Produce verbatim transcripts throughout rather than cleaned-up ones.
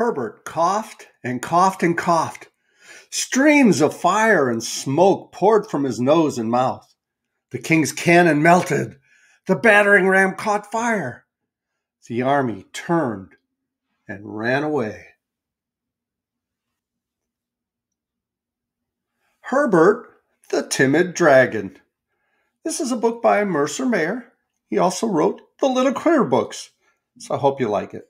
Herbert coughed and coughed and coughed. Streams of fire and smoke poured from his nose and mouth. The king's cannon melted. The battering ram caught fire. The army turned and ran away. Herbert the Timid Dragon. This is a book by Mercer Mayer. He also wrote the Little Critter books, so I hope you like it.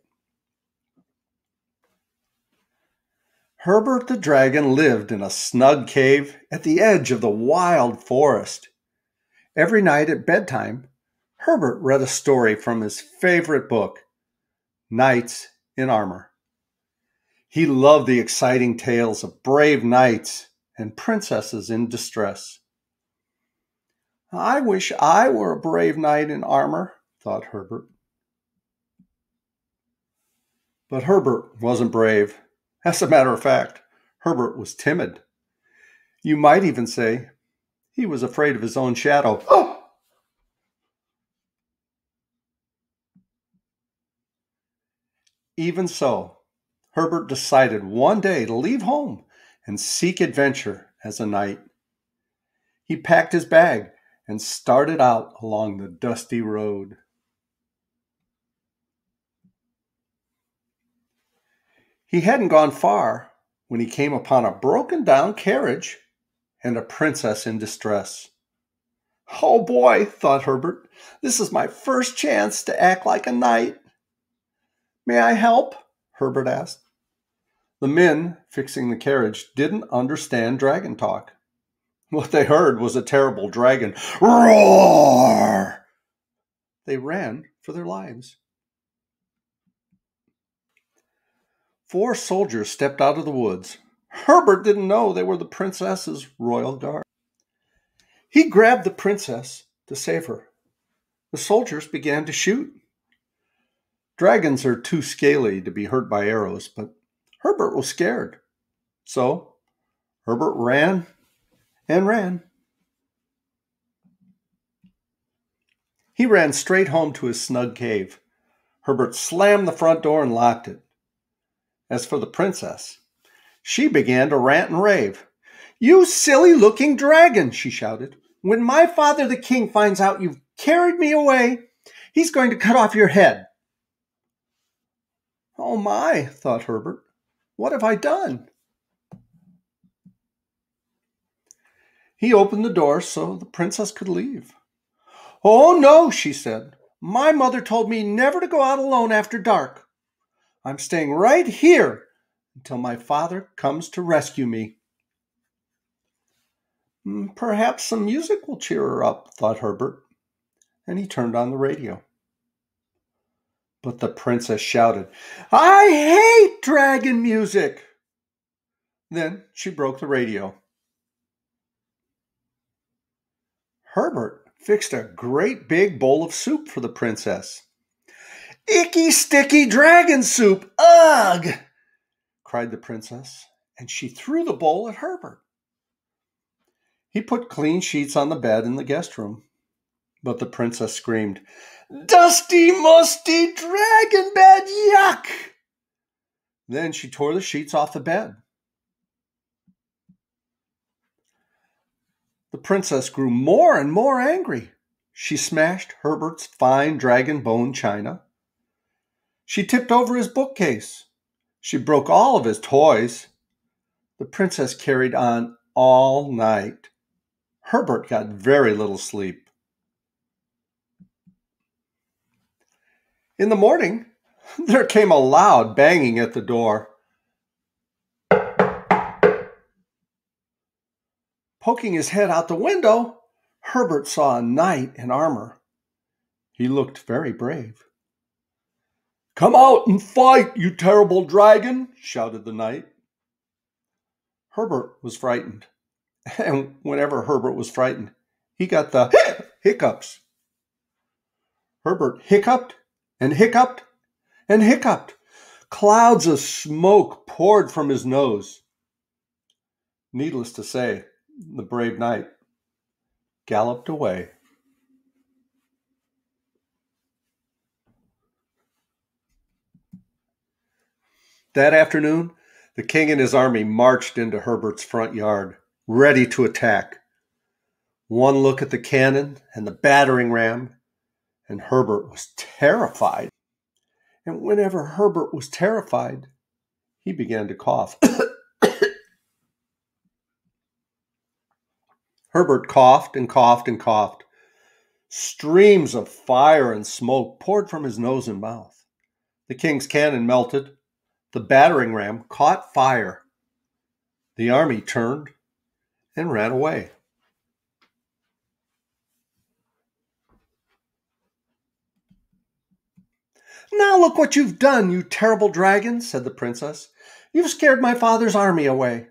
Herbert the Dragon lived in a snug cave at the edge of the wild forest. Every night at bedtime, Herbert read a story from his favorite book, Knights in Armor. He loved the exciting tales of brave knights and princesses in distress. "I wish I were a brave knight in armor," thought Herbert. But Herbert wasn't brave. As a matter of fact, Herbert was timid. You might even say he was afraid of his own shadow. Oh! Even so, Herbert decided one day to leave home and seek adventure as a knight. He packed his bag and started out along the dusty road. He hadn't gone far when he came upon a broken-down carriage and a princess in distress. "Oh boy," thought Herbert, "this is my first chance to act like a knight." "May I help?" Herbert asked. The men fixing the carriage didn't understand dragon talk. What they heard was a terrible dragon roar. They ran for their lives. Four soldiers stepped out of the woods. Herbert didn't know they were the princess's royal guard. He grabbed the princess to save her. The soldiers began to shoot. Dragons are too scaly to be hurt by arrows, but Herbert was scared. So Herbert ran and ran. He ran straight home to his snug cave. Herbert slammed the front door and locked it. As for the princess, she began to rant and rave. "You silly-looking dragon," she shouted. "When my father the king finds out you've carried me away, he's going to cut off your head." "Oh my," thought Herbert, "what have I done?" He opened the door so the princess could leave. "Oh no," she said. "My mother told me never to go out alone after dark. I'm staying right here until my father comes to rescue me." "Perhaps some music will cheer her up," thought Herbert, and he turned on the radio. But the princess shouted, "I hate dragon music!" Then she broke the radio. Herbert fixed a great big bowl of soup for the princess. "Icky, sticky dragon soup! Ugh!" cried the princess, and she threw the bowl at Herbert. He put clean sheets on the bed in the guest room, but the princess screamed, "Dusty, musty dragon bed! Yuck!" Then she tore the sheets off the bed. The princess grew more and more angry. She smashed Herbert's fine dragon bone china. She tipped over his bookcase. She broke all of his toys. The princess carried on all night. Herbert got very little sleep. In the morning, there came a loud banging at the door. Poking his head out the window, Herbert saw a knight in armor. He looked very brave. "Come out and fight, you terrible dragon!" shouted the knight. Herbert was frightened, and whenever Herbert was frightened, he got the hiccups. Herbert hiccuped and hiccuped and hiccuped. Clouds of smoke poured from his nose. Needless to say, the brave knight galloped away. That afternoon, the king and his army marched into Herbert's front yard, ready to attack. One look at the cannon and the battering ram, and Herbert was terrified. And whenever Herbert was terrified, he began to cough. Herbert coughed and coughed and coughed. Streams of fire and smoke poured from his nose and mouth. The king's cannon melted. The battering ram caught fire. The army turned and ran away. "Now look what you've done, you terrible dragon," said the princess. "You've scared my father's army away."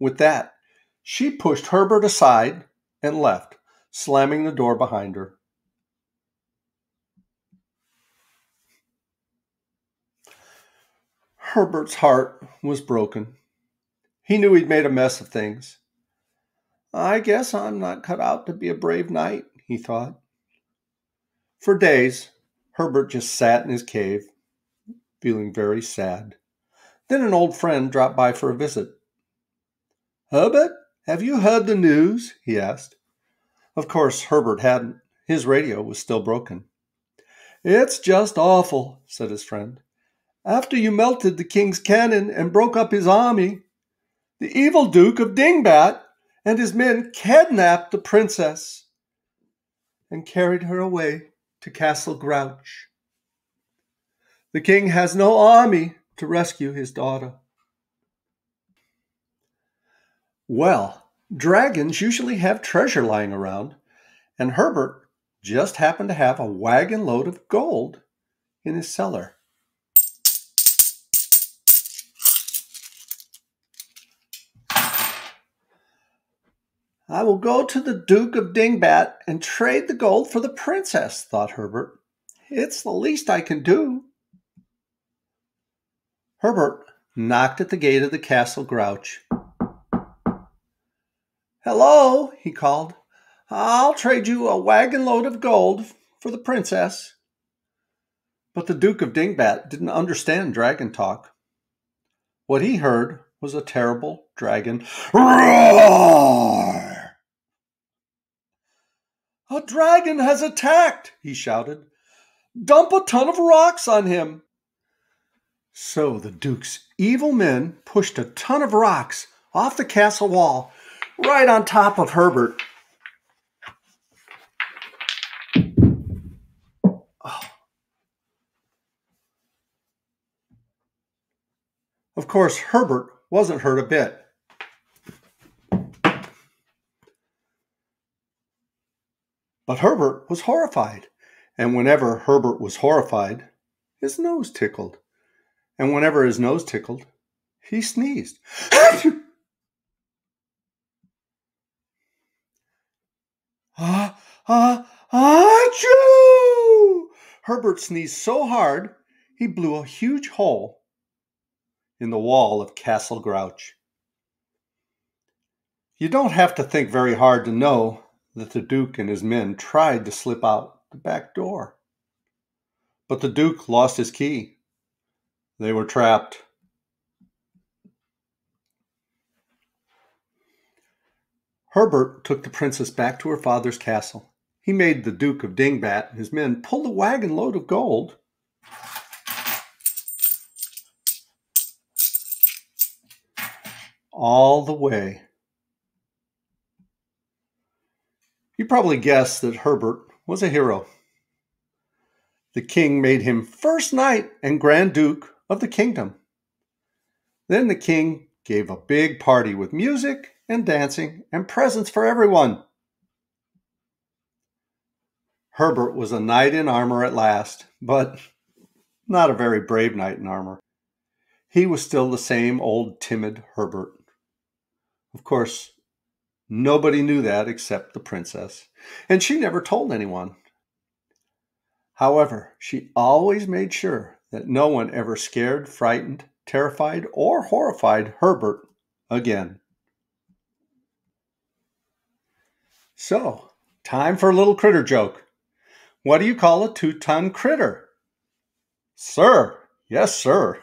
With that, she pushed Herbert aside and left, slamming the door behind her. Herbert's heart was broken. He knew he'd made a mess of things. "I guess I'm not cut out to be a brave knight," he thought. For days, Herbert just sat in his cave, feeling very sad. Then an old friend dropped by for a visit. "Herbert, have you heard the news?" he asked. Of course, Herbert hadn't. His radio was still broken. "It's just awful," said his friend. "After you melted the king's cannon and broke up his army, the evil Duke of Dingbat and his men kidnapped the princess and carried her away to Castle Grouch. The king has no army to rescue his daughter." Well, dragons usually have treasure lying around, and Herbert just happened to have a wagon load of gold in his cellar. "I will go to the Duke of Dingbat and trade the gold for the princess," thought Herbert. "It's the least I can do." Herbert knocked at the gate of the Castle Grouch. "Hello," he called. "I'll trade you a wagon load of gold for the princess." But the Duke of Dingbat didn't understand dragon talk. What he heard was a terrible dragon roar. "A dragon has attacked," he shouted. "Dump a ton of rocks on him." So the Duke's evil men pushed a ton of rocks off the castle wall, right on top of Herbert. Oh. Of course, Herbert wasn't hurt a bit. But Herbert was horrified, and whenever Herbert was horrified, his nose tickled. And whenever his nose tickled, he sneezed. "Ah, ah, achoo!" Herbert sneezed so hard, he blew a huge hole in the wall of Castle Grouch. You don't have to think very hard to know that the Duke and his men tried to slip out the back door. But the Duke lost his key. They were trapped. Herbert took the princess back to her father's castle. He made the Duke of Dingbat and his men pull the wagon load of gold. All the way. You probably guessed that Herbert was a hero. The king made him first knight and Grand Duke of the kingdom. Then the king gave a big party with music and dancing and presents for everyone. Herbert was a knight in armor at last, but not a very brave knight in armor. He was still the same old timid Herbert. Of course, nobody knew that except the princess, and she never told anyone. However, she always made sure that no one ever scared, frightened, terrified, or horrified Herbert again. So, time for a little critter joke. What do you call a two-ton critter? "Sir." "Yes, sir."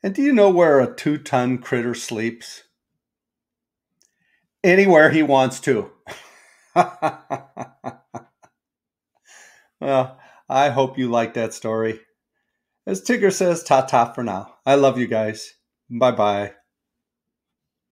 And do you know where a two-ton critter sleeps? Anywhere he wants to. Well, I hope you liked that story. As Tigger says, ta-ta for now. I love you guys. Bye-bye.